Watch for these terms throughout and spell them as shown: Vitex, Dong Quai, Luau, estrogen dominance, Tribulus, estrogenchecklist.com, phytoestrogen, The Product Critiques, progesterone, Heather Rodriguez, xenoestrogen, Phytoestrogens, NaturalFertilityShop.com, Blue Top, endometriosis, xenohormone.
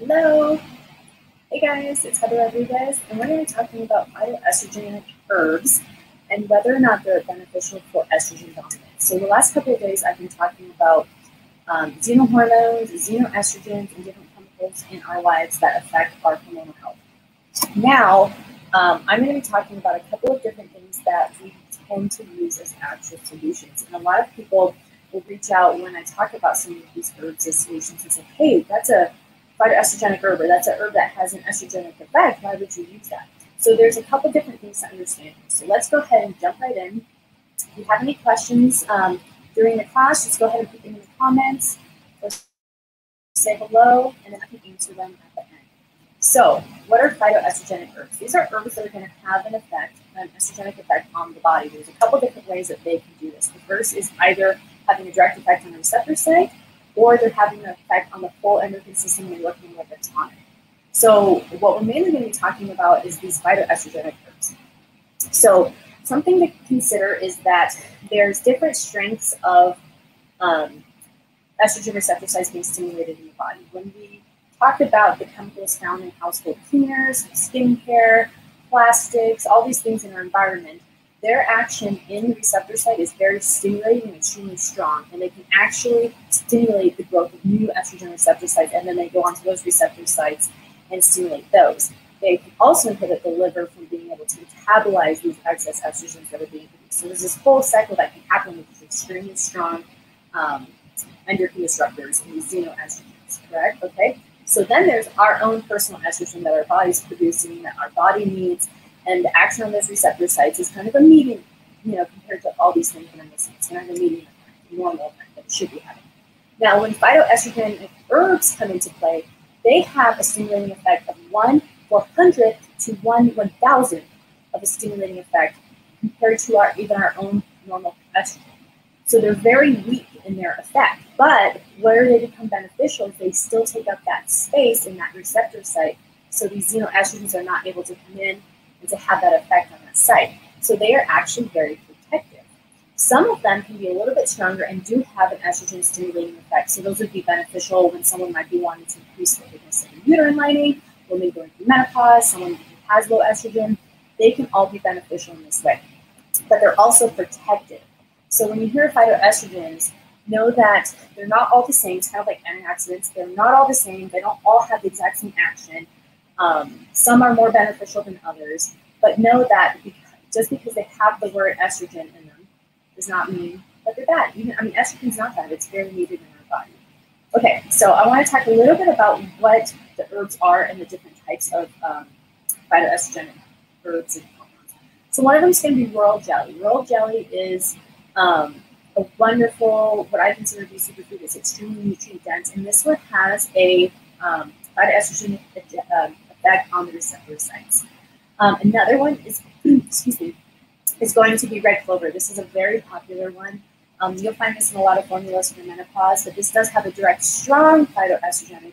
Hello! Hey guys, it's Heather Rodriguez, and we're going to be talking about phytoestrogenic herbs and whether or not they're beneficial for estrogen dominance. So the last couple of days I've been talking about xenohormones, xenoestrogens, and different chemicals in our lives that affect our hormonal health. Now, I'm going to be talking about a couple of different things that we tend to use as actual solutions, and a lot of people will reach out when I talk about some of these herbs as solutions and say, hey, that's a phytoestrogenic herb, or that's an herb that has an estrogenic effect, why would you use that? So there's a couple different things to understand. So let's go ahead and jump right in. If you have any questions during the class, just go ahead and put them in the comments, or say hello, and then I can answer them at the end. So what are phytoestrogenic herbs? These are herbs that are going to have an effect, an estrogenic effect on the body. There's a couple different ways that they can do this. The first is either having a direct effect on the receptor site, or they're having an effect on the whole endocrine system and working with a tonic. So what we're mainly going to be talking about is these phytoestrogenic herbs. So something to consider is that there's different strengths of estrogen receptor sites being stimulated in the body. When we talked about the chemicals found in household cleaners, skincare, plastics, all these things in our environment, their action in the receptor site is very stimulating and extremely strong, and they can actually stimulate the growth of new estrogen receptor sites, and then they go onto those receptor sites and stimulate those. They can also inhibit the liver from being able to metabolize these excess estrogens that are being produced. So there's this whole cycle that can happen with these extremely strong endocrine disruptors and these xenoestrogens, correct? Okay, so then there's our own personal estrogen that our body's producing, that our body needs, and the action on those receptor sites is kind of a medium, you know, compared to all these things that I'm missing. It's kind of a medium effect, normal effect that it should be having. Now, when phytoestrogen herbs come into play, they have a stimulating effect of 1/400 to 1/1,000 of a stimulating effect compared to even our own normal estrogen. So they're very weak in their effect, but where they become beneficial, they still take up that space in that receptor site, so these xenoestrogens are not able to come in and to have that effect on that site. So they are actually very protective. Some of them can be a little bit stronger and do have an estrogen stimulating effect. So those would be beneficial when someone might be wanting to increase the thickness of the uterine lining, women going through menopause, someone who has low estrogen. They can all be beneficial in this way. But they're also protective. So when you hear phytoestrogens, know that they're not all the same. It's kind of like antioxidants. They're not all the same. They don't all have the exact same action. Some are more beneficial than others, but know that just because they have the word estrogen in them does not mean that they're bad. Estrogen's not bad. It's very needed in our body. Okay, so I want to talk a little bit about what the herbs are and the different types of phytoestrogenic herbs and compounds. So one of them is going to be royal jelly. Royal jelly is a wonderful, what I consider to be superfood. It's extremely nutrient dense, and this one has a phytoestrogen effect on the receptor sites. Another one is, is going to be red clover. This is a very popular one. You'll find this in a lot of formulas for menopause, but this does have a direct, strong phytoestrogenic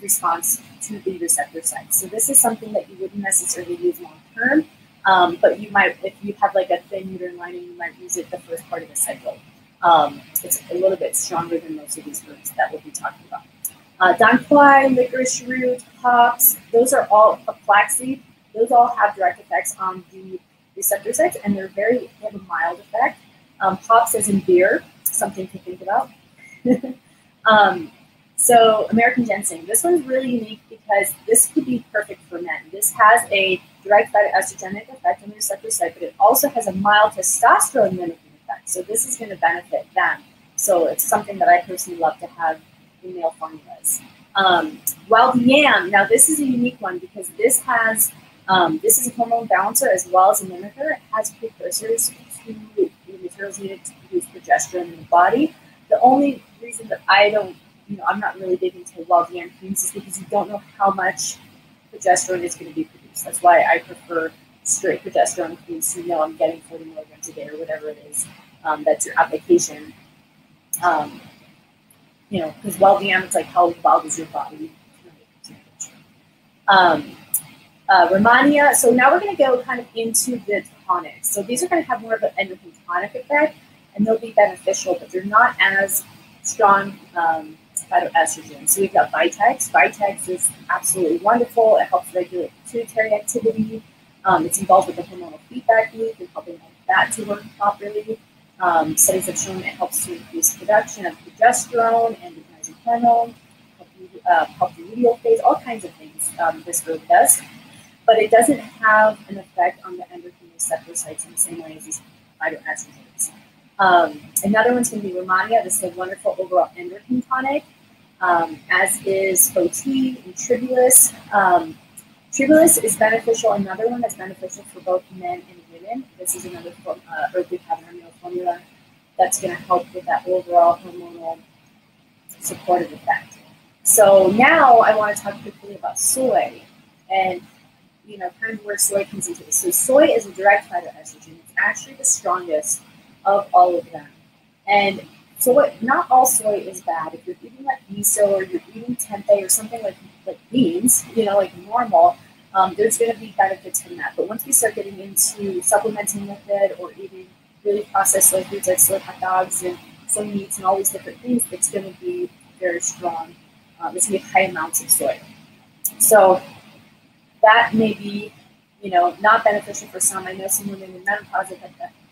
response to the receptor sites. So this is something that you wouldn't necessarily use long term, but you might, if you have like a thin uterine lining, you might use it the first part of the cycle. It's a little bit stronger than most of these herbs that we'll be talking about. Dong Quai, licorice root, hops, those are all, flaxseed, those all have direct effects on the receptor sites, and they're they have a mild effect. Hops as in beer, something to think about. So American ginseng, this one's really unique because this could be perfect for men. This has a direct phytoestrogenic effect on the receptor site, but it also has a mild testosterone mimicking effect. So this is going to benefit them. So it's something that I personally love to have in male formulas. Wild yam, now this is a unique one because this has, this is a hormone balancer as well as a mimicker. It has precursors to the materials needed to produce progesterone in the body. The only reason that I don't, I'm not really big into wild yam creams is because you don't know how much progesterone is going to be produced. That's why I prefer straight progesterone creams, so I'm getting 40 milligrams a day or whatever it is. That's your application. Because wild yam, it's like, how wild is your body? Romania, so now we're going to go kind of into the tonics. So these are going to have more of an endocrine tonic effect, and they'll be beneficial, but they're not as strong complex phytoestrogens. So we've got Vitex. Vitex is absolutely wonderful. It helps regulate pituitary activity. It's involved with the hormonal feedback loop and helping that to work properly. Studies have shown it helps to increase production of progesterone and luteinizing hormone, help the luteal phase, all kinds of things this herb does. But it doesn't have an effect on the endocrine receptor sites in the same way as these phytoestrogens. Another one's going to be Romania. This is a wonderful overall endocrine tonic, as is OT and Tribulus. Tribulus is beneficial, another one that's beneficial for both men and women. This is another herb we have in our meal formula that's going to help with that overall hormonal supportive effect. So now I want to talk quickly about soy and, you know, kind of where soy comes into this. So soy is a direct phytoestrogen. It's actually the strongest of all of them. And so what, not all soy is bad. If you're eating like miso or you're eating tempeh or something like beans, you know, like normal, there's going to be benefits from that. But once we start getting into supplementing with it or eating really processed soy foods like soy hot dogs and soy meats and all these different things, it's going to be very strong. It's going to be high amounts of soy. So that may be, you know, not beneficial for some. I know some women in menopause that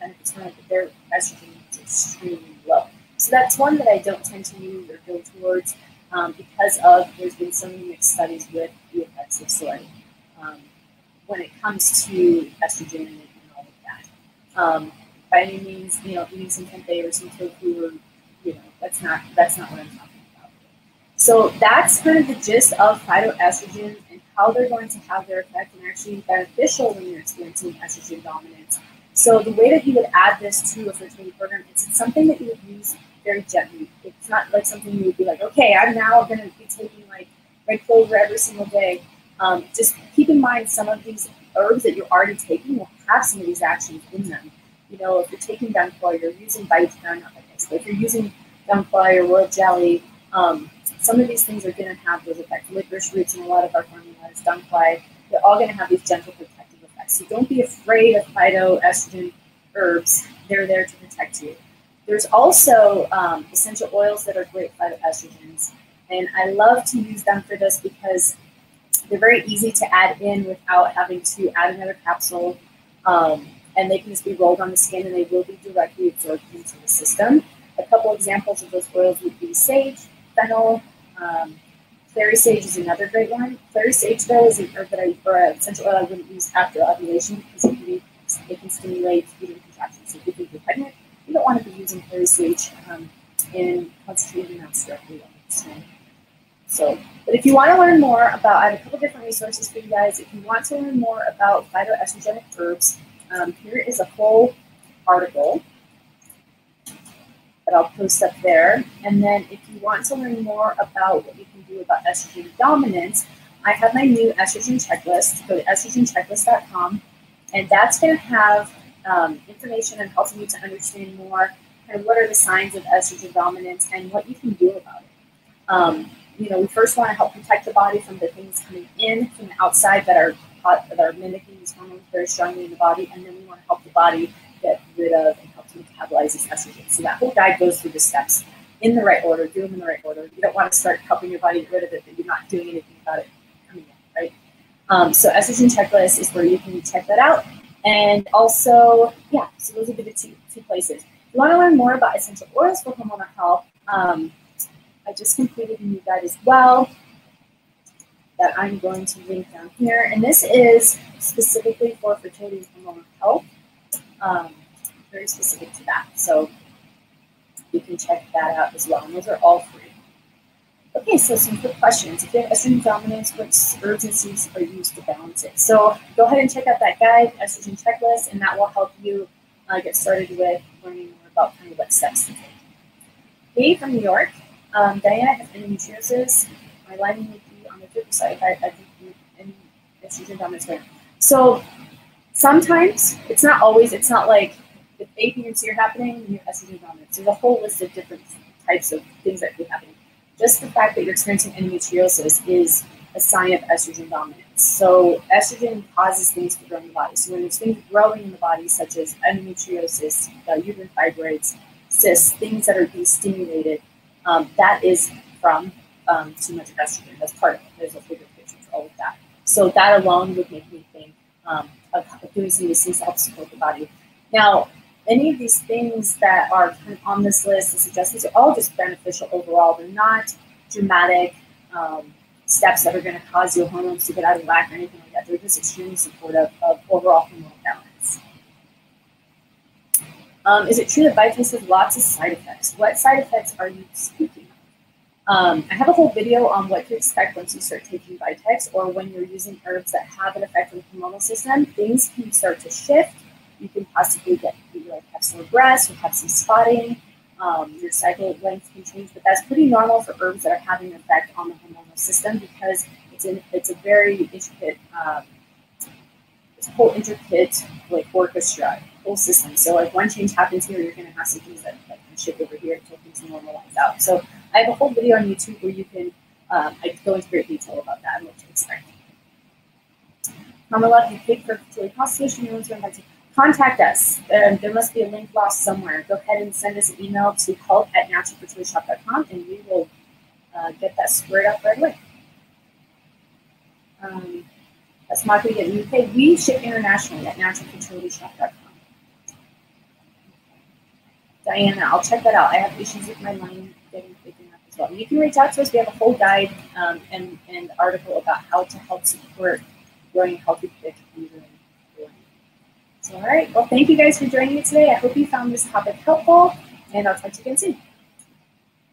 benefits from it, but their estrogen is extremely low. So that's one that I don't tend to use or go towards because of there's been so many mixed studies with the effects of soy when it comes to estrogen and all of that. By any means, you know, eating some tempeh or some tofu, or, you know, that's not what I'm talking about. So that's kind of the gist of phytoestrogens and how they're going to have their effect and actually beneficial when you're experiencing estrogen dominance. So the way that you would add this to a fertility program is it's something that you would use very gently. It's not like something you would be like, okay, I'm now going to be taking like red clover every single day. Just keep in mind some of these herbs that you're already taking will have some of these actions in them. You know, if you're taking Dong Quai, you're using if you're using Dong Quai or royal jelly, some of these things are going to have those effects. Licorice roots and a lot of our formulas, Dong Quai, they're all going to have these gentle protective effects. So don't be afraid of phytoestrogen herbs. They're there to protect you. There's also essential oils that are great phytoestrogens. And I love to use them for this because they're very easy to add in without having to add another capsule. And they can just be rolled on the skin and they will be directly absorbed into the system. A couple examples of those oils would be sage, fennel, clary sage is another great one. Clary sage, though, is an herb that or an essential oil I wouldn't use after ovulation because it can stimulate uterine contractions. So if you're pregnant, you don't want to be using clary sage in concentrated amounts directly on the skin. So, but if you want to learn more about, I have a couple different resources for you guys. If you want to learn more about phytoestrogenic herbs, here is a whole article that I'll post up there. And then if you want to learn more about what you can do about estrogen dominance, I have my new estrogen checklist. Go to estrogenchecklist.com, and that's going to have information and helping you to understand more kind of what are the signs of estrogen dominance and what you can do about it. You know, we first want to help protect the body from the things coming in from the outside that are mimicking these hormones very strongly in the body, and then we want to help the body get rid of and help to metabolize these estrogens. So that whole guide goes through the steps in the right order, do them in the right order. You don't want to start helping your body get rid of it, but you're not doing anything about it coming in, right? So estrogen checklist is where you can check that out. And also, yeah, so those would be the two places. If you want to learn more about essential oils for hormonal health, I just completed a new guide as well that I'm going to link down here. And this is specifically for fertility and hormonal health, very specific to that. So you can check that out as well. And those are all free. Okay, so some quick questions. If you have estrogen dominance, which herbs and seeds are used to balance it? So go ahead and check out that guide, estrogen checklist, and that will help you get started with learning more about kind of what steps to take. Hey, from New York. Diana has endometriosis. My lining would be on the flip side. I think any estrogen dominance way. So sometimes it's not always. It's not like if pregnancy are happening, you have estrogen dominance. There's a whole list of different types of things that could be happening. Just the fact that you're experiencing endometriosis is a sign of estrogen dominance. So estrogen causes things to grow in the body. So when there's things growing in the body, such as endometriosis, uterine fibroids, cysts, things that are being stimulated, that is from too much estrogen. That's part of it. There's a bigger picture to all of that. So that alone would make me think of doing some of these things to help support the body. Now, any of these things that are kind of on this list, the suggestions, are all just beneficial overall. They're not dramatic steps that are going to cause your hormones to get out of whack or anything like that. They're just extremely supportive of overall hormonal balance. Is it true that Vitex has lots of side effects? What side effects are you speaking of? I have a whole video on what to expect once you start taking Vitex, or when you're using herbs that have an effect on the hormonal system. Things can start to shift. You can possibly get, have some breasts or have some spotting. Your cycle length can change, but that's pretty normal for herbs that are having an effect on the hormonal system, because it's a very intricate, it's a whole intricate orchestra, whole system. So like one change happens here, you're going to have some things that can shift over here until things normalize out. So I have a whole video on YouTube where you can I go into great detail about that and what to expect. Carmela, you paid for a fertility consultation. No one's going back to. Contact us. There must be a link lost somewhere. Go ahead and send us an email to help@NaturalFertilityShop.com, and we will get that squared up right away. That's my thing in the UK. We ship internationally at NaturalFertilityShop.com. Diana, I'll check that out. I have issues with my line getting picking up as well. You can reach out to us. We have a whole guide and article about how to help support growing healthy thick uterine. All right. Well, thank you guys for joining me today. I hope you found this topic helpful, and I'll talk to you again soon.